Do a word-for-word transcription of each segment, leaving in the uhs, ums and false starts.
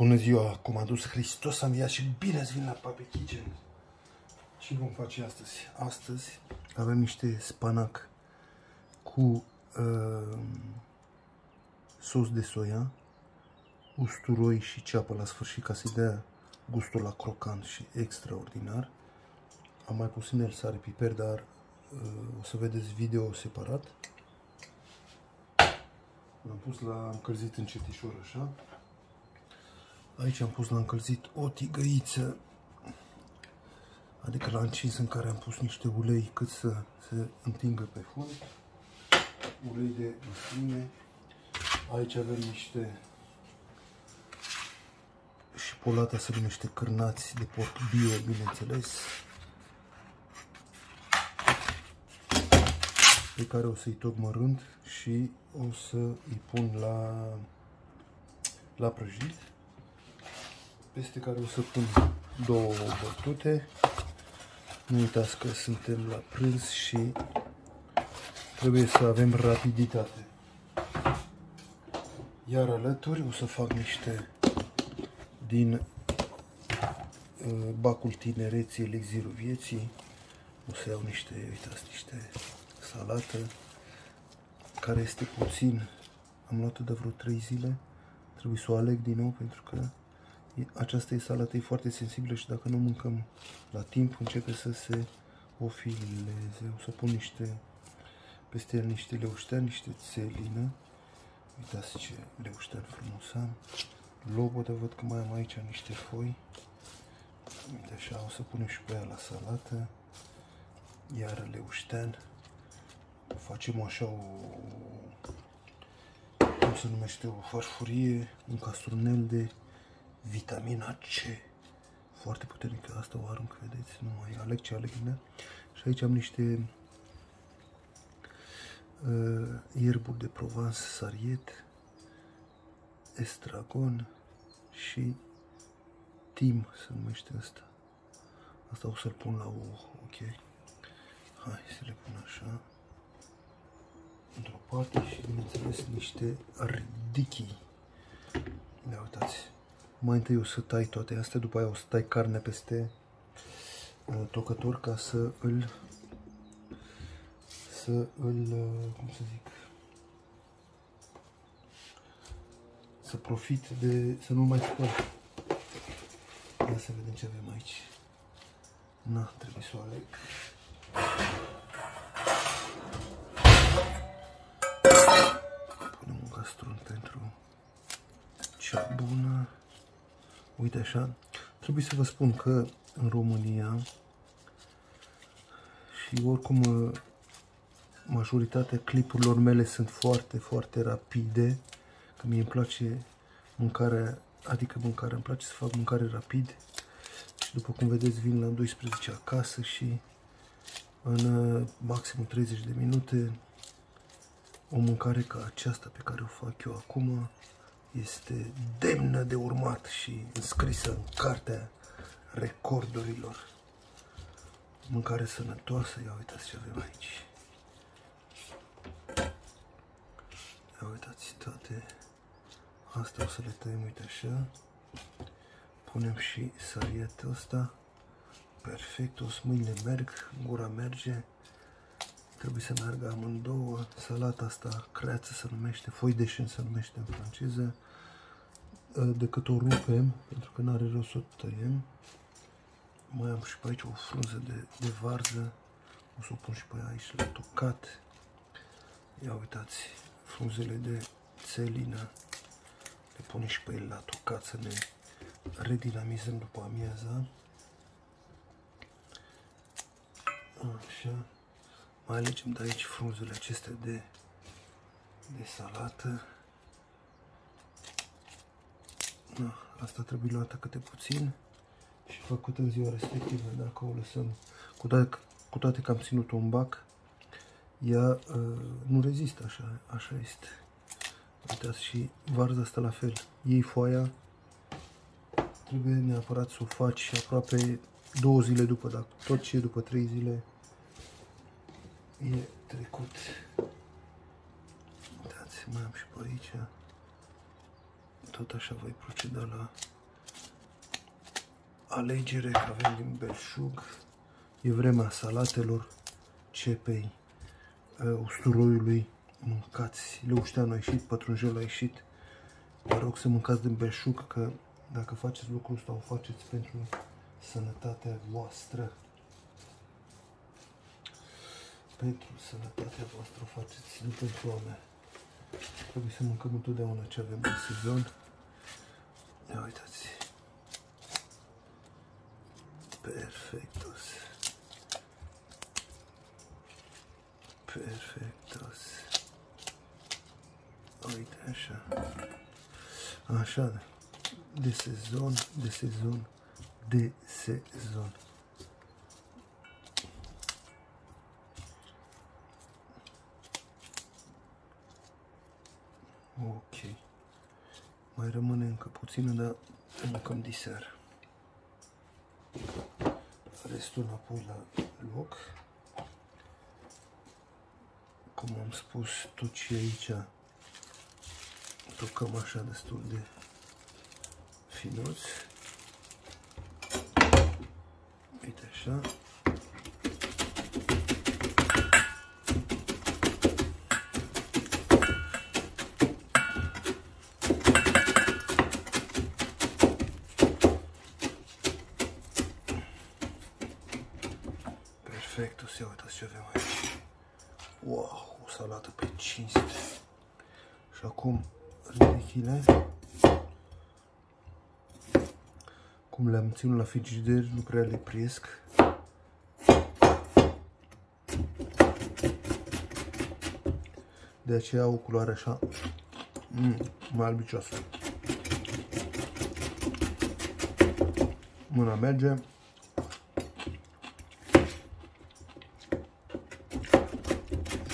Bună ziua, cum a dus Hristos a înviat și bine ați venit la Papykitchen. Ce vom face astăzi? Astăzi avem niște spanac cu uh, sos de soia, usturoi și ceapă la sfârșit ca să-i dea gustul la crocant și extraordinar. Am mai pus în el sare, piper, dar uh, o să vedeți video separat. L-am pus la încălzit încetișor așa. Aici am pus la încălzit o tigăiță, adică l-am încins, în care am pus niște ulei cât să se întingă pe fund. Ulei de măsline. Aici avem niște, și polata se numește cârnați de porc bio, bineînțeles, pe care o să-i tot mărând și o să-i pun la, la prăjit. Peste care o să pun două bătute. Nu uitați că suntem la prânz și trebuie să avem rapiditate. Iar alături o să fac niște din bacul tinereții, elixirul vieții. O să iau niște, uitați, niște salată care este puțin. Am luat-o de vreo trei zile. Trebuie să o aleg din nou pentru că această salată e foarte sensibilă și dacă nu mâncăm la timp, începe să se ofileze. O să pun niște, peste el niște leuștean, niște țelină. Uitați ce leuștean frumos am. Lobodă, văd că mai am aici niște foi. Uite așa, o să punem și pe ea la salată. Iar leuștean. Facem așa o, cum se numește, o farfurie, un castronel de vitamina C, foarte puternică. Asta o arunc, vedeți, nu mai aleg ce aleg mea. Și aici am niște uh, ierburi de Provence, sariet, estragon și tim se numește asta. Asta o să-l pun la ouă, ok? Hai să le pun așa, într-o parte și, bineînțeles, niște ridichii. Ia uitați. Mai întâi o să tai toate astea, după aia o să tai carnea peste uh, tocător ca să îl, să îl, uh, cum să zic, să profit de, să nu mai spăl. Ia să vedem ce avem aici. Na, trebuie să o aleg. Punem un castron pentru cea bună. Uite așa, trebuie să vă spun că în România și oricum majoritatea clipurilor mele sunt foarte, foarte rapide, că mie îmi place mâncarea, adică mâncarea, îmi place să fac mâncare rapid și, după cum vedeți, vin la douăsprezece acasă și în maxim treizeci de minute o mâncare ca aceasta pe care o fac eu acum este demnă de urmat și înscrisă în cartea recordurilor. Mâncare sănătoasă. Ia uitați ce avem aici. Ia uitați toate. Asta o să le tăiem, uite așa. Punem și sarietul ăsta. Perfect, o să mâinile merg, gura merge. Trebuie să meargă amândouă. Salata asta, creață se numește, foi de chêne se numește în franceză. Decât o rupem, pentru că n-are rost să o tăiem. Mai am și pe aici o frunză de, de varză. O să o pun și pe aici la tocat. Ia uitați, frunzele de țelină. Le punem și pe ele la tocat să ne redinamizăm după amiaza. Așa. Mai alegem de aici frunzele acestea de, de salată. Da, asta trebuie luată câte puțin și făcut în ziua respectivă. Dacă o lăsăm, cu toate, cu toate că am ținut-o în bac, ea uh, nu rezistă, așa, așa este. Uitați, și varza asta la fel. Iei foaia, trebuie neapărat să o faci aproape două zile după, dacă tot ce e după trei zile e trecut. Uitați, mai am și pe aici tot așa voi proceda la alegere, că avem din belșug. E vremea salatelor, cepei, usturoiului. Mâncați, leușteanul a ieșit, pătrunjelul a ieșit. Vă rog să mâncați din belșug, că dacă faceți lucrul ăsta, o faceți pentru sănătatea voastră. Pentru sănătatea voastră o faceți, nu pentru oameni. Trebuie să mâncăm întotdeauna ce avem în sezon. Ia uitați. Perfectos. Perfectos. Uite, așa. Așa, de sezon, de sezon, de sezon. Ok. Mai rămâne încă puțină, dar mâncăm diseară. Restul înapoi la loc. Cum am spus, tot ce e aici tocăm așa destul de finuț. Uite așa. Perfect, o să uitați ce avem aici. Wow, o salată pe cinste. Și acum ridechile. Cum le-am ținut la frigider, nu prea le priesc. De aceea au o culoare așa mm, mai albicioasă. Mâna merge.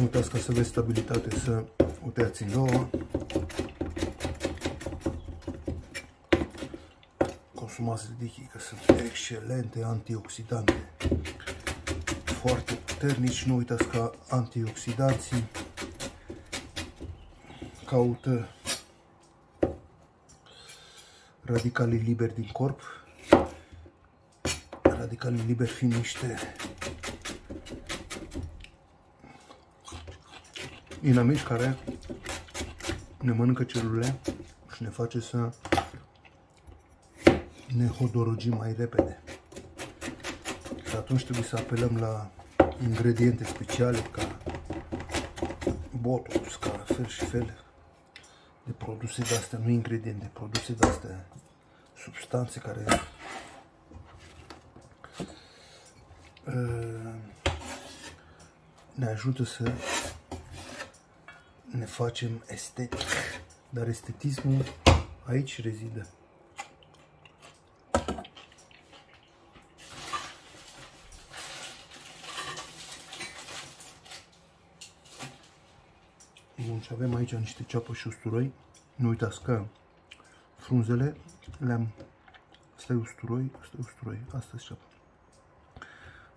Uitați, ca să aveți stabilitate, să o tăiați în două. Consumați ridechii, că sunt excelente antioxidante. Foarte puternici, nu uitați că antioxidanții caută radicalii liberi din corp. Radicalii liberi fiind niște inamici care ne mănâncă celule și ne face să ne hodorogim mai repede. Și atunci trebuie să apelăm la ingrediente speciale ca botox, ca fel și fel de produse de astea, nu ingrediente, produse de astea, substanțe care uh, ne ajută să ne facem estetic, dar estetismul aici rezidă. Bun, și avem aici niște ceapă și usturoi. Nu uitați că frunzele le-am... Asta e usturoi, asta e usturoi, asta e ceapă.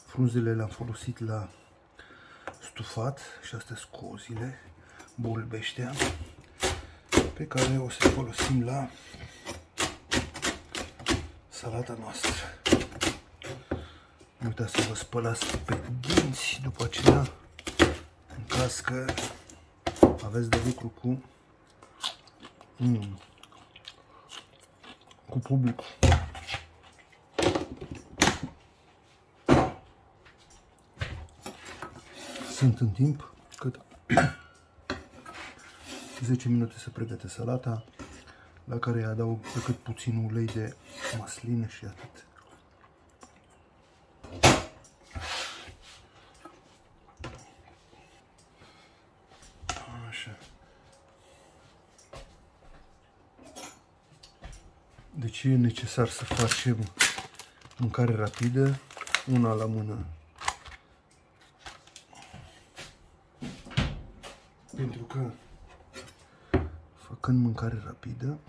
Frunzele le-am folosit la stufat și astea sunt cozile, bulbeștea, pe care o să folosim la salata noastră. Nu uitați să vă spălați pe dinți după aceea, în caz că aveți de lucru cu mm, cu public. Sunt în timp cât zece minute să pregătesc salata, la care adaug pe cât puțin ulei de măsline și atât. Așa. De ce e necesar să facem mâncare rapidă, una la mână? Pentru că făcând mâncare rapidă,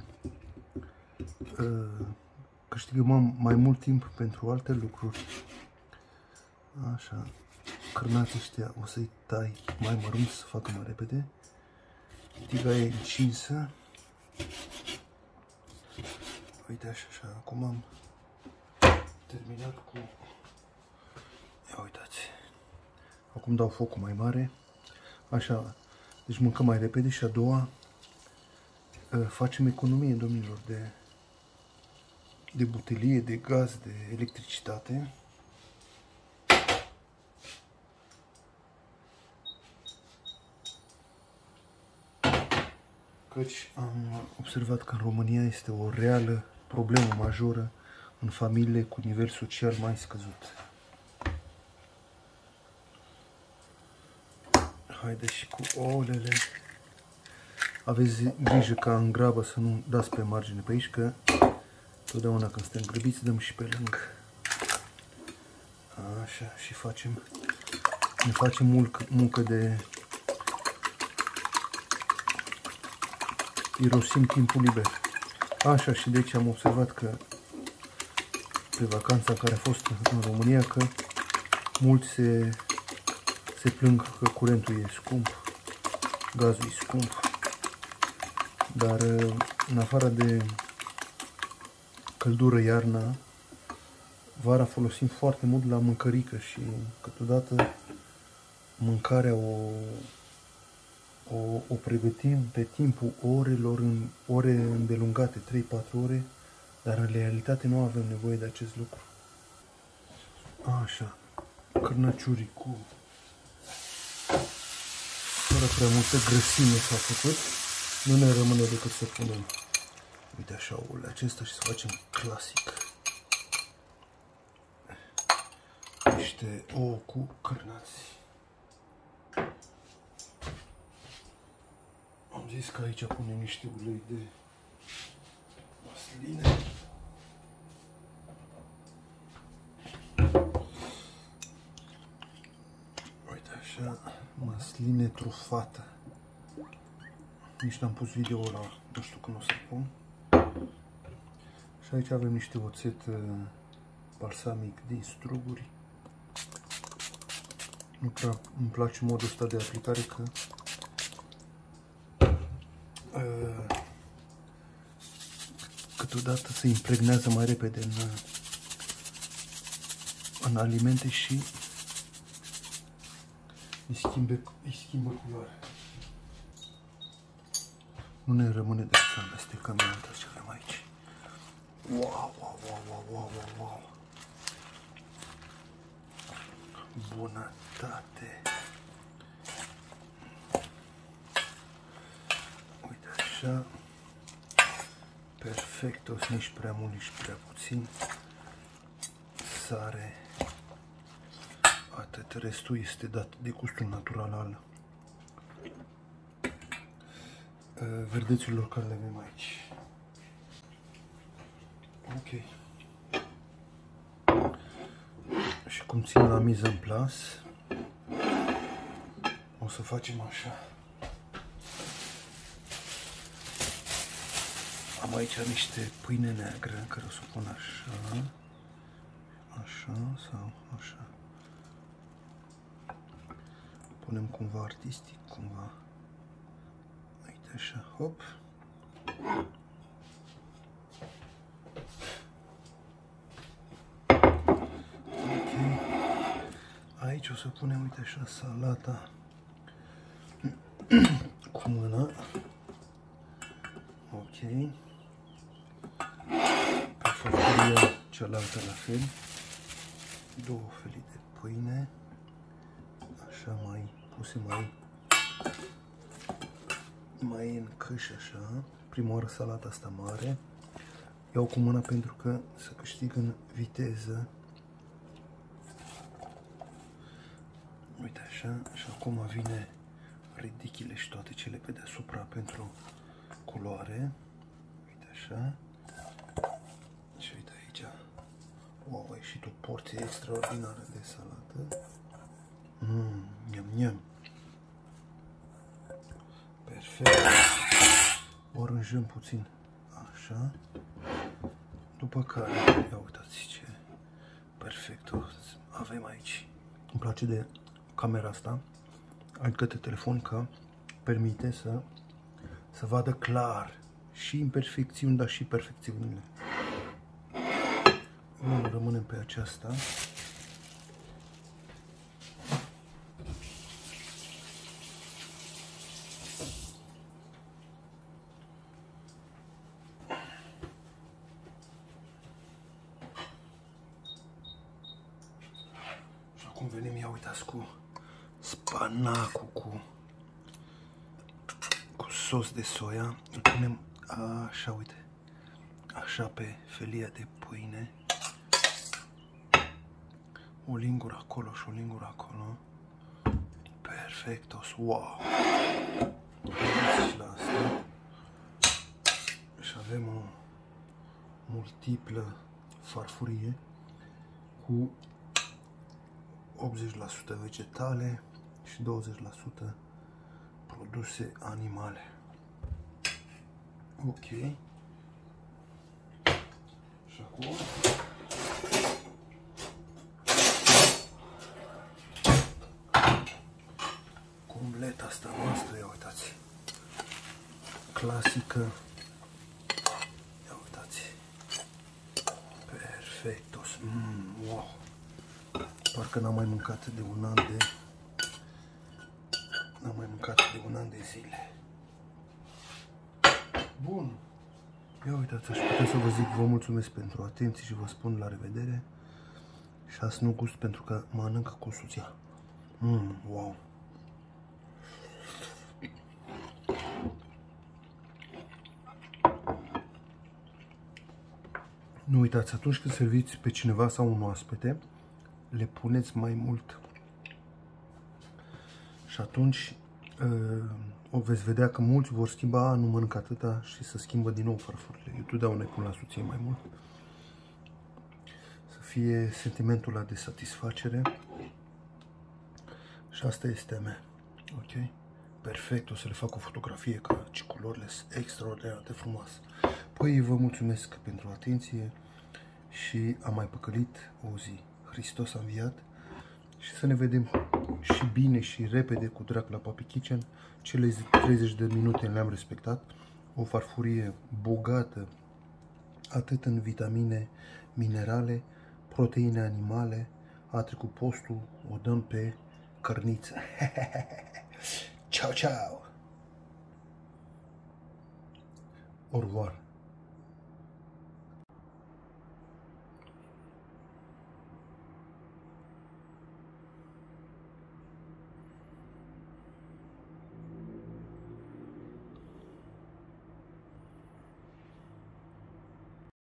câștigăm mai mult timp pentru alte lucruri. Așa, cârnați ăștia o să-i tai mai mărunți să facă mai repede. Tiga e încinsă. uite așa, așa, acum am terminat cu... Ia uitați. Acum dau focul mai mare. Așa, deci mâncăm mai repede și a doua facem economie, domnilor, de, de butelie, de gaz, de electricitate. Căci am observat că în România este o reală problemă majoră în familiile cu nivel social mai scăzut. Haide și cu ouăle. Aveți grijă ca în grabă să nu dați pe margine pe aici, că totdeauna când suntem grăbiți dăm și pe lângă. Așa, și facem, ne facem muncă, muncă de... Irosim timpul liber. Așa, și deci am observat că pe vacanța care a fost în România, că mulți se, se plâng că curentul e scump, gazul e scump, dar în afară de căldură iarna, vara folosim foarte mult la mâncărică și câteodată mâncarea o O, o pregătim pe timpul orelor, în ore îndelungate, trei patru ore, dar în realitate nu avem nevoie de acest lucru. Așa, cârnaciurii cu fără prea multă grăsime s-a făcut, nu ne rămâne decât să punem, uite așa, ouăle acesta și să facem clasic. Niște ouă cu cârnați. Am zis că aici punem niște ulei de măsline. Uite așa, măsline trufată. Nici n-am pus video la, nu știu când o să pun. Și aici avem niște oțet balsamic din struguri. Nu prea îmi place modul ăsta de aplicare, că câteodată se impregnează mai repede în, în alimente și îi schimbe, îi schimbă culoare. Nu ne rămâne decât să amestecăm ce avem aici. Wow, wow, wow, wow, wow, wow. Bunătate. Așa, perfect, o să nici prea mult, nici prea puțin, sare, atât, restul este dat de gustul natural al verdeților care le avem aici. Ok. Și cum țin la miză în plas, o să facem așa. Am aici niște pâine neagră, care o să pun așa, așa sau așa. Punem cumva artistic, cumva. Uite așa, hop. Okay. Aici o să punem, uite așa, salata cu mâna. Ok. Făcuria cealaltă la fel, două felii de pâine, așa mai puse mai, mai în căș așa, prima oară salata asta mare, iau cu mâna pentru că să câștig în viteză, uite așa, și acum vine ridichile și toate cele pe deasupra pentru culoare, uite așa. Și uite aici, wow, a ieșit o porție extraordinară de salată. Mmm, niam, niam. Perfect. O rânjăm puțin, așa. După care, ia uitați ce perfect avem aici. Îmi place de camera asta, adică de telefon, că permite să, să vadă clar și imperfecțiuni, dar și perfecțiunile. rămânem pe aceasta. Și acum venim, ia uitați, cu spanacul, cu, cu sos de soia. Îl punem așa, uite, așa pe felia de pâine. O lingură acolo și o lingură acolo. Perfectos, wow! Și la asta. Și avem o multiplă farfurie cu optzeci la sută vegetale și douăzeci la sută produse animale. Ok. Și acum omleta asta noastră, ia uitați, clasică, ia uitați, perfectos, mm, wow, parcă n-am mai mâncat de un an de, n-am mai mâncat de un an de zile. Bun. Ia uitați, aș putea să vă zic, vă mulțumesc pentru atenție și vă spun la revedere. Și azi nu gust pentru că mănânc cu suția. Mmm, wow! Nu uitați, atunci când serviți pe cineva sau un oaspete, le puneți mai mult. Și atunci Uh, o veți vedea că mulți vor schimba, nu mănânc atâta și să schimbă din nou farfurile. Eu totdeauna îi pun la suție mai mult. Să fie sentimentul ăla de satisfacere. Și asta este a mea. Ok? Perfect, o să le fac o fotografie, că culorile sunt extraordinar de frumoase. Păi vă mulțumesc pentru atenție și am mai păcălit o zi. Hristos a înviat și să ne vedem și bine și repede cu drag la Papykitchen. Cele treizeci de minute le-am respectat. O farfurie bogată atât în vitamine, minerale, proteine animale. A trecut postul, o dăm pe cărniță. Ciao, ciao! Au revoir!